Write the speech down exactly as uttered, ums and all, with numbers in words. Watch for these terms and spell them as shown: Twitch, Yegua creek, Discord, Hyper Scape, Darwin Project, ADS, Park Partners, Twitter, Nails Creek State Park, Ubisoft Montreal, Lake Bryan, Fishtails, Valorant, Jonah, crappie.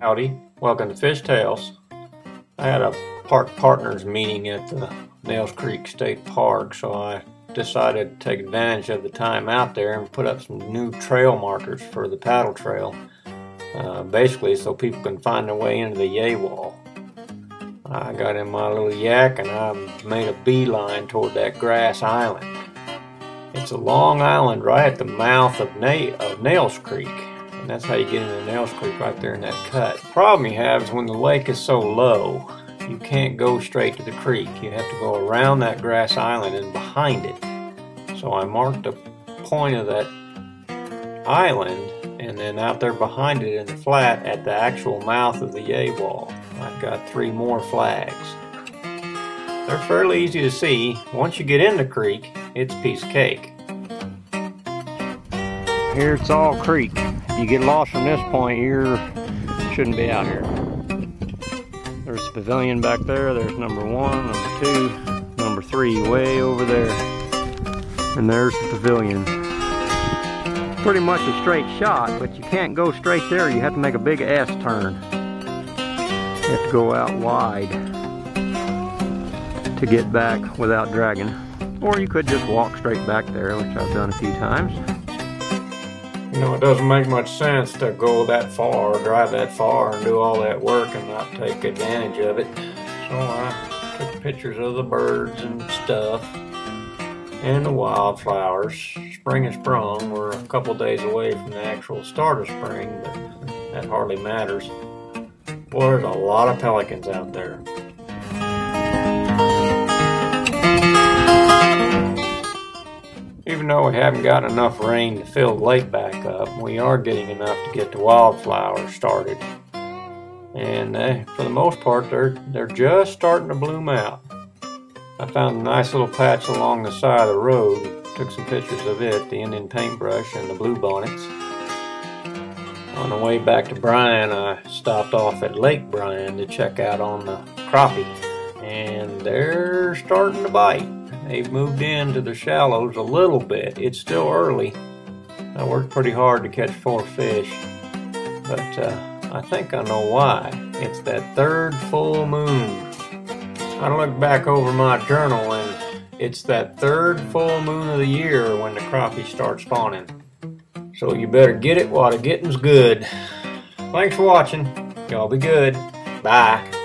Howdy, welcome to Fishtails. I had a park partners meeting at the Nails Creek State Park, so I decided to take advantage of the time out there and put up some new trail markers for the paddle trail, uh, basically so people can find their way into the Yegua. I got in my little yak and I made a beeline toward that grass island. It's a long island right at the mouth of, Na of Nails Creek. And that's how you get into Nails Creek, right there in that cut. The problem you have is when the lake is so low, you can't go straight to the creek. You have to go around that grass island and behind it. So I marked the point of that island, and then out there behind it in the flat at the actual mouth of the Yegua. I've got three more flags. They're fairly easy to see. Once you get in the creek, it's piece of cake. Here it's all creek. If you get lost from this point, you shouldn't be out here. There's a pavilion back there. There's number one, number two, number three, way over there. And there's the pavilion. Pretty much a straight shot, but you can't go straight there. You have to make a big S turn. You have to go out wide to get back without dragging. Or you could just walk straight back there, which I've done a few times. You know, it doesn't make much sense to go that far, drive that far, and do all that work and not take advantage of it. So I took pictures of the birds and stuff, and the wildflowers. Spring has sprung. We're a couple days away from the actual start of spring, but that hardly matters. Boy, there's a lot of pelicans out there. Even though we haven't got enough rain to fill the lake back up, we are getting enough to get the wildflowers started. And they, for the most part, they're, they're just starting to bloom out. I found a nice little patch along the side of the road, took some pictures of it, the Indian paintbrush and the bluebonnets. On the way back to Bryan, I stopped off at Lake Bryan to check out on the crappie, and they're starting to bite. They've moved into the shallows a little bit. It's still early. I worked pretty hard to catch four fish, but uh, I think I know why. It's that third full moon. I look back over my journal, and it's that third full moon of the year when the crappie start spawning. So you better get it while the getting's good. Thanks for watching. Y'all be good. Bye.